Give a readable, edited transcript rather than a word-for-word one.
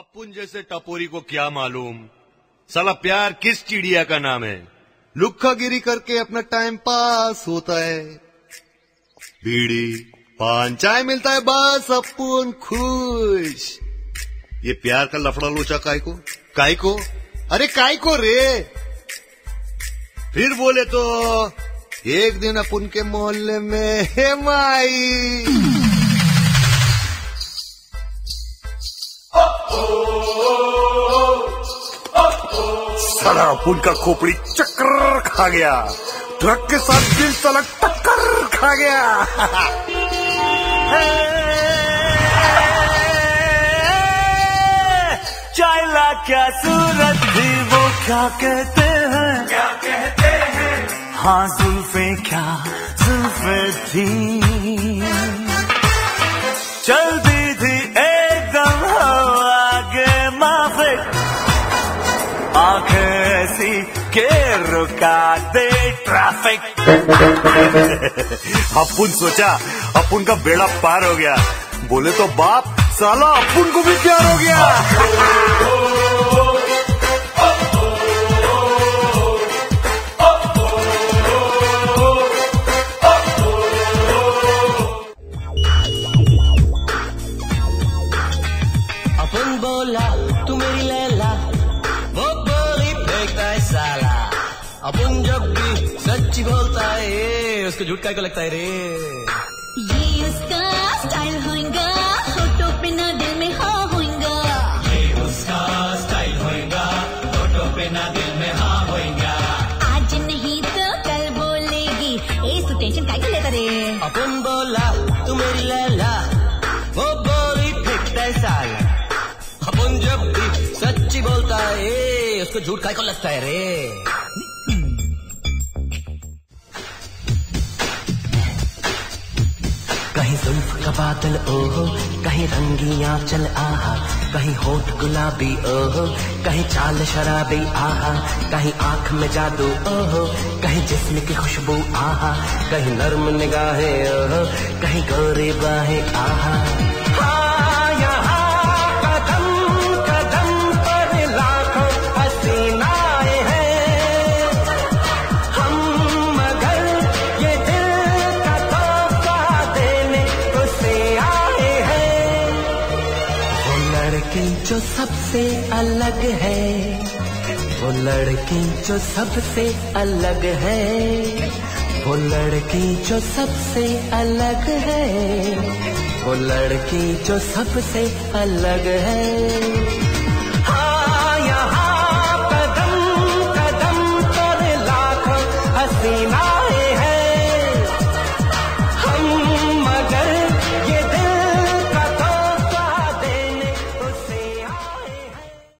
अपुन जैसे टपोरी को क्या मालूम साला प्यार किस चिड़िया का नाम है। लुक्खागिरी करके अपना टाइम पास होता है, बीड़ी पान चाय मिलता है, बस अपुन खुश। ये प्यार का लफड़ा लोचा काई को अरे काई को रे। फिर बोले तो एक दिन अपुन के मोहल्ले में हे माई साला अपुन का खोपड़ी चक्कर खा गया, ट्रक के साथ दिल साला टक्कर खा गया। चाय ला क्या सूरत थी वो क्या कहते हैं हाँ जुल्फे थी चलती थी एकदम आगे माफे आंखें ऐसी के रुका दे ट्रैफिक। अपुन सोचा अपुन का बेड़ा पार हो गया, बोले तो बाप साला अपुन को भी प्यार हो गया। अपुन बोला तू मेरी लैला, वो बोली फेंकता है साला। अपुन जब भी सच बोलता है उसको झूठ काहे को लगता है रे। ये उसका स्टाइल होएगा अपुन बोला तू मेरी लैला, वो बोली फेंकता है साला। अपुन जब भी सच्ची बोलता है उसको झूठ काहे को लगता है रे। कहीं जुल्फ का बादल ओहो, कहीं रंगी आंचल आहा, कहीं होठ गुलाबी ओहो, कहीं चाल शराबी आहा, कहीं आंख में जादू ओहो, कहीं जिस्म की खुशबू आहा, कहीं नर्म निगाहें ओहो, कहीं गोरी बाहें आहा। जो सबसे अलग है, वो लड़की जो सबसे अलग है, वो लड़की जो सबसे अलग है, वो लड़की जो सबसे अलग है।